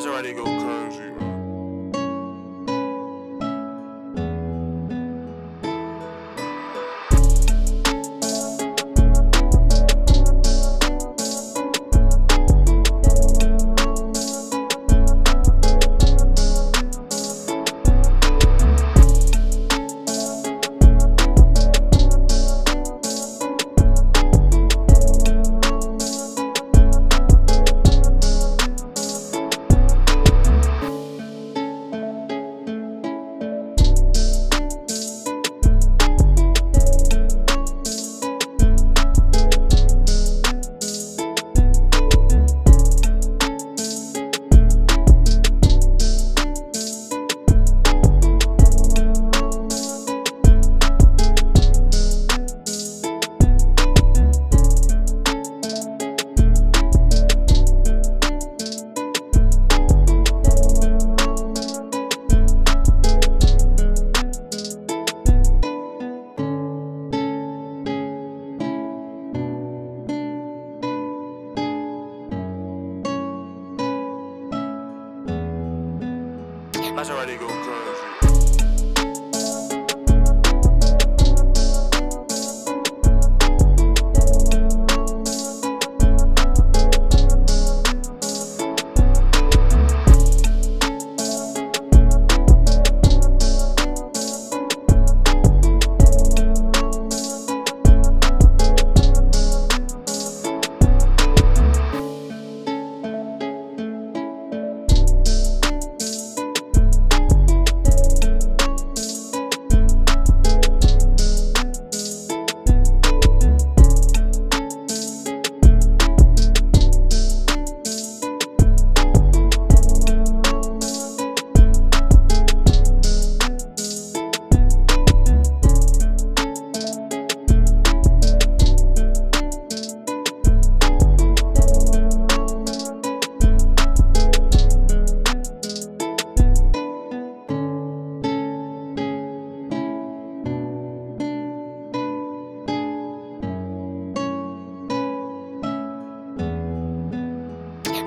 Maserati go crazy. Maserati go crazy.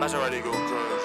Maserati go crazy.